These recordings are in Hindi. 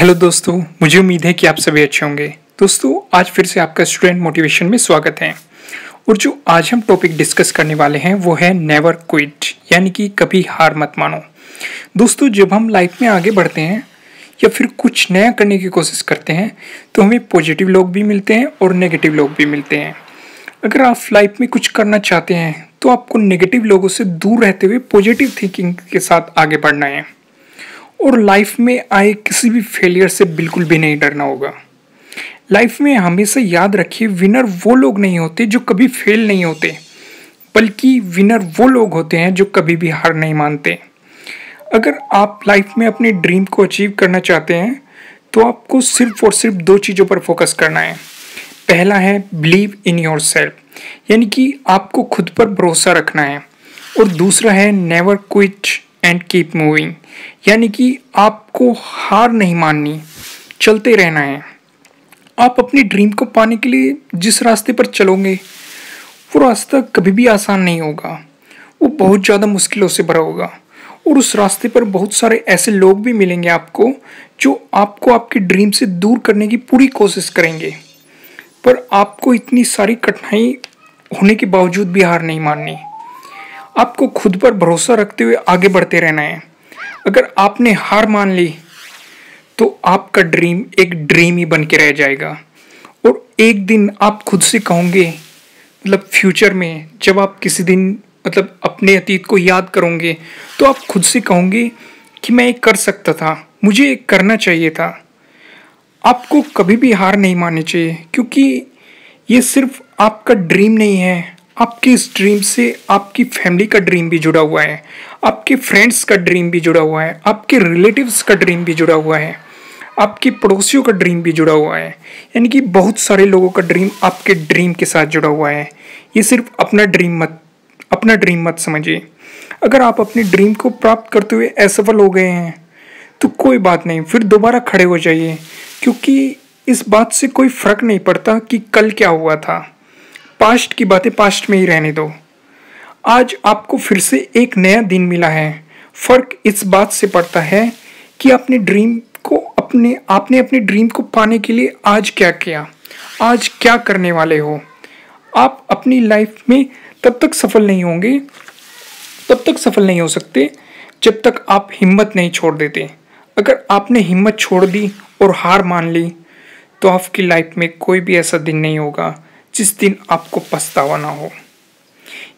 हेलो दोस्तों, मुझे उम्मीद है कि आप सभी अच्छे होंगे। दोस्तों, आज फिर से आपका स्टूडेंट मोटिवेशन में स्वागत है। और जो आज हम टॉपिक डिस्कस करने वाले हैं वो है नेवर क्विट, यानी कि कभी हार मत मानो। दोस्तों, जब हम लाइफ में आगे बढ़ते हैं या फिर कुछ नया करने की कोशिश करते हैं तो हमें पॉजिटिव लोग भी मिलते हैं और नेगेटिव लोग भी मिलते हैं। अगर आप लाइफ में कुछ करना चाहते हैं तो आपको नेगेटिव लोगों से दूर रहते हुए पॉजिटिव थिंकिंग के साथ आगे बढ़ना है और लाइफ में आए किसी भी फेलियर से बिल्कुल भी नहीं डरना होगा। लाइफ में हमेशा याद रखिए, विनर वो लोग नहीं होते जो कभी फेल नहीं होते, बल्कि विनर वो लोग होते हैं जो कभी भी हार नहीं मानते। अगर आप लाइफ में अपने ड्रीम को अचीव करना चाहते हैं तो आपको सिर्फ और सिर्फ दो चीज़ों पर फोकस करना है। पहला है बिलीव इन योरसेल्फ, यानी कि आपको खुद पर भरोसा रखना है, और दूसरा है never quit and keep moving, यानी कि आपको हार नहीं माननी, चलते रहना है। आप अपने ड्रीम को पाने के लिए जिस रास्ते पर चलोगे वो रास्ता कभी भी आसान नहीं होगा, वो बहुत ज़्यादा मुश्किलों से भरा होगा और उस रास्ते पर बहुत सारे ऐसे लोग भी मिलेंगे आपको जो आपको आपके ड्रीम से दूर करने की पूरी कोशिश करेंगे। पर आपको इतनी सारी कठिनाई होने के बावजूद भी हार नहीं माननी, आपको खुद पर भरोसा रखते हुए आगे बढ़ते रहना है। अगर आपने हार मान ली तो आपका ड्रीम एक ड्रीम ही बन के रह जाएगा और एक दिन आप खुद से कहोगे, मतलब फ्यूचर में जब आप किसी दिन मतलब अपने अतीत को याद करोगे तो आप खुद से कहोगे कि मैं ये कर सकता था, मुझे ये करना चाहिए था। आपको कभी भी हार नहीं माननी चाहिए, क्योंकि ये सिर्फ आपका ड्रीम नहीं है, आपके इस ड्रीम से आपकी फैमिली का ड्रीम भी जुड़ा हुआ है, आपके फ्रेंड्स का ड्रीम भी जुड़ा हुआ है, आपके रिलेटिव्स का ड्रीम भी जुड़ा हुआ है, आपके पड़ोसियों का ड्रीम भी जुड़ा हुआ है, यानी कि बहुत सारे लोगों का ड्रीम आपके ड्रीम के साथ जुड़ा हुआ है। ये सिर्फ अपना ड्रीम मत समझिए। अगर आप अपने ड्रीम को प्राप्त करते हुए असफल हो गए हैं तो कोई बात नहीं, फिर दोबारा खड़े हो जाइए, क्योंकि इस बात से कोई फ़र्क नहीं पड़ता कि कल क्या हुआ था। पास्ट की बातें पास्ट में ही रहने दो। आज आपको फिर से एक नया दिन मिला है। फ़र्क इस बात से पड़ता है कि आपने अपने ड्रीम को पाने के लिए आज क्या किया, आज क्या करने वाले हो। आप अपनी लाइफ में तब तक सफल नहीं हो सकते जब तक आप हिम्मत नहीं छोड़ देते। अगर आपने हिम्मत छोड़ दी और हार मान ली तो आपकी लाइफ में कोई भी ऐसा दिन नहीं होगा जिस दिन आपको पछतावा ना हो।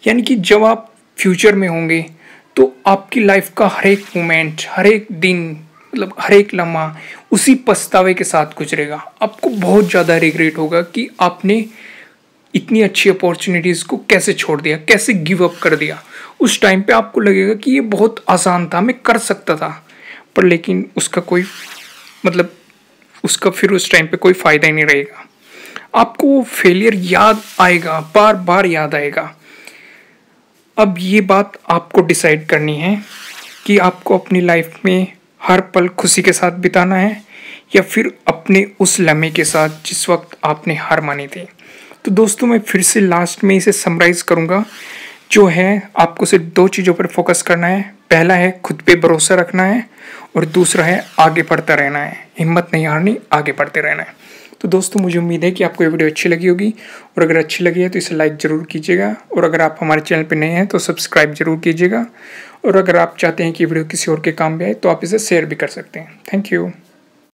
यानी कि जब आप फ्यूचर में होंगे तो आपकी लाइफ का हर एक मोमेंट, हर एक दिन, मतलब हर एक लम्हा उसी पछतावे के साथ गुजरेगा। आपको बहुत ज़्यादा रिग्रेट होगा कि आपने इतनी अच्छी अपॉर्चुनिटीज़ को कैसे छोड़ दिया, कैसे गिव अप कर दिया। उस टाइम पे आपको लगेगा कि ये बहुत आसान था, मैं कर सकता था, पर लेकिन उसका कोई मतलब उसका फिर उस टाइम पर कोई फ़ायदा ही नहीं रहेगा। आपको वो फेलियर याद आएगा, बार बार याद आएगा। अब ये बात आपको डिसाइड करनी है कि आपको अपनी लाइफ में हर पल खुशी के साथ बिताना है या फिर अपने उस लम्हे के साथ जिस वक्त आपने हार मानी थी। तो दोस्तों, मैं फिर से लास्ट में इसे समराइज़ करूँगा, जो है आपको सिर्फ दो चीज़ों पर फोकस करना है। पहला है खुद पे भरोसा रखना है और दूसरा है आगे बढ़ता रहना है, हिम्मत नहीं हारनी, आगे बढ़ते रहना है। तो दोस्तों, मुझे उम्मीद है कि आपको ये वीडियो अच्छी लगी होगी, और अगर अच्छी लगी है तो इसे लाइक ज़रूर कीजिएगा, और अगर आप हमारे चैनल पर नए हैं तो सब्सक्राइब ज़रूर कीजिएगा, और अगर आप चाहते हैं कि वीडियो किसी और के काम में आए तो आप इसे शेयर भी कर सकते हैं। Thank you.